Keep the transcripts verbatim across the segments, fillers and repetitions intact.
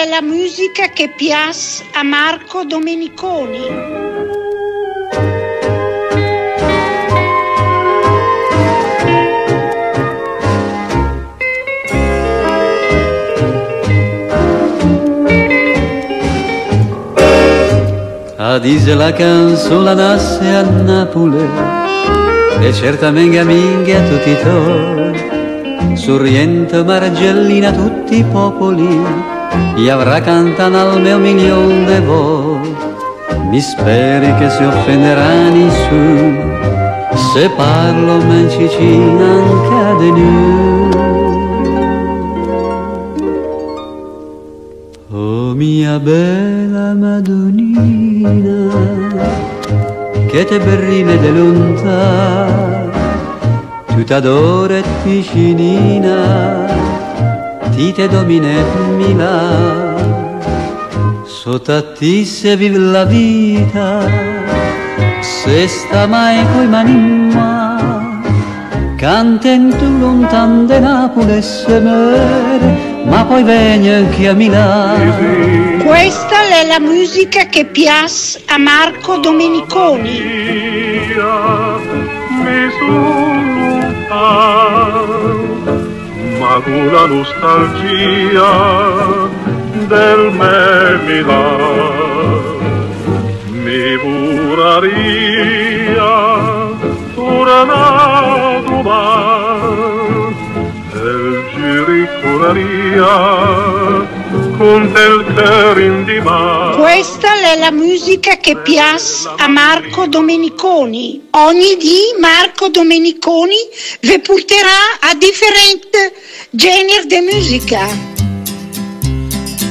è la musica che piace a Marco Domeniconi. Dice la canzone nasce a Napoli e certa menga minga tutti i tor sul Riento Margellina tutti i popoli gli avrà cantano al mio milione de vol. Mi speri che si offenderà nessuno se parlo mencicina anche di noi. Oh mia bella Madonnina che te berrine de lontà, tu t'adoro e vicinina, ti te domine Milà, sotto a ti se vive la vita, se sta mai coi manimma, canta in tu lontan de Napoli se mere, ma poi venga anche a Milà. Questa è la musica che piace a Marco Domeniconi. Mi sono lontano, ma con la nostalgia del me Milà mi vorrei tornare domani e ci ritornerei. Questa è la musica che piace a Marco Domeniconi. Ogni dì Marco Domeniconi vi porterà a differenti generi di musica.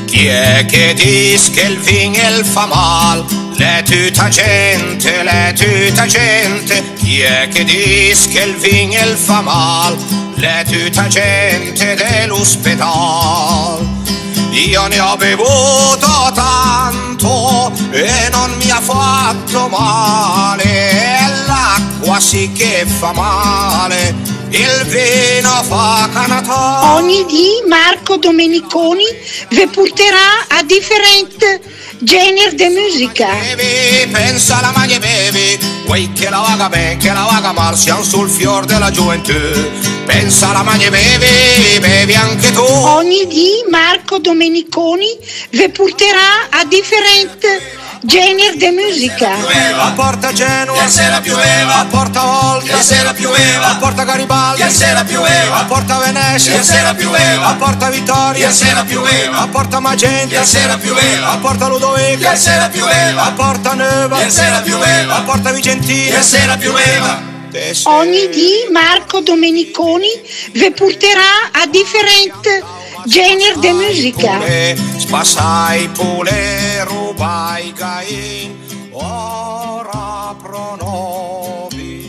Chi è che dice che il vino fa male? Le tutta gente, le tutta gente. Chi è che dice che il vino fa male? Le tutta gente dell'ospedale. Io ne ho bevuto tanto e non mi ha fatto male, l'acqua sì che fa male, il vino fa canatà. Ogni dì Marco Domeniconi vi porterà a differenti generi di musica. Bevi, pensa alla maglia bevi, quei che la vaga ben, che la vaga mal, siamo sul fior della gioventù. Pensa alla maglia bevi, bevi anche tu. Ogni dì Marco Domeniconi vi porterà a differenti generi di musica. A Porta Genova, ieri sera pioveva. A Porta Volta, ieri sera pioveva. A Porta Garibaldi, ieri sera pioveva. A Porta Venezia, ieri sera pioveva. A Porta Vittoria, ieri sera pioveva. A Porta Magenta, ieri sera pioveva. A Porta Ludovica, ieri sera pioveva. A Porta Nuova, ieri sera pioveva. A Porta Vicentina, ieri sera pioveva. Ogni dì Marco Domeniconi vi porterà a differenti generi di musica. Spasai pule rubai cain ora pronovi.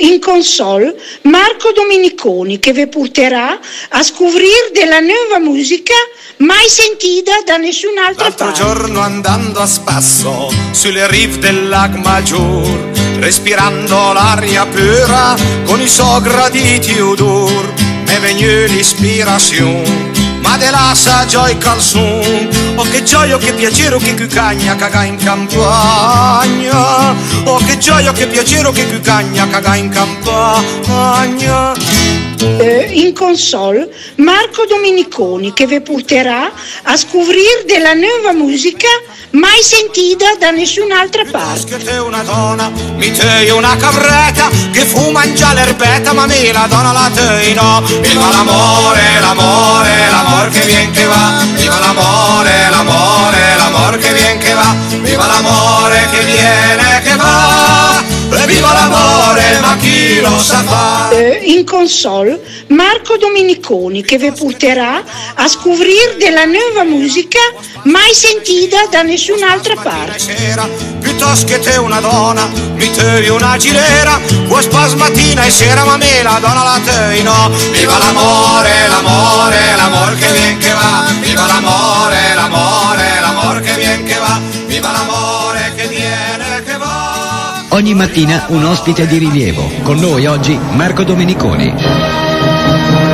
In console Marco Domeniconi che vi porterà a scoprire della nuova musica mai sentita da nessun'altra parte. L'altro giorno andando a spasso sulle rive del Lac Maggiore, respirando l'aria pura con i suoi graditi odor, mi venne l'ispirazione, ma de la saggio e canzone, oh che gioia, che piacere, che cucagna, caga in campagna, oh che gioia, che piacere, che cucagna, caga in campagna. Eh, in console Marco Domeniconi che vi porterà a scoprire della nuova musica mai sentita da nessun'altra parte. Mi te una donna, mi te una cavretta che fu mangia l'erbetta, ma me la donna la te no. Viva l'amore, l'amore, l'amore che vien che va. Viva l'amore, l'amore, l'amore che vien che va. Viva l'amore che viene che va. E viva l'amore, ma chi lo sa fare? Eh, in console Marco Domeniconi che vi porterà a scoprire della nuova musica mai sentita da nessun'altra parte. Piuttosto che te una donna, mi te una gilera, puoi spasmattina e sera, ma me la donna la te no. Viva l'amore, l'amore, l'amore che vien che va. Viva l'amore, l'amore, l'amore che vien che va. Viva l'amore che viene che va. Ogni mattina un ospite di rilievo. Con noi oggi Marco Domeniconi.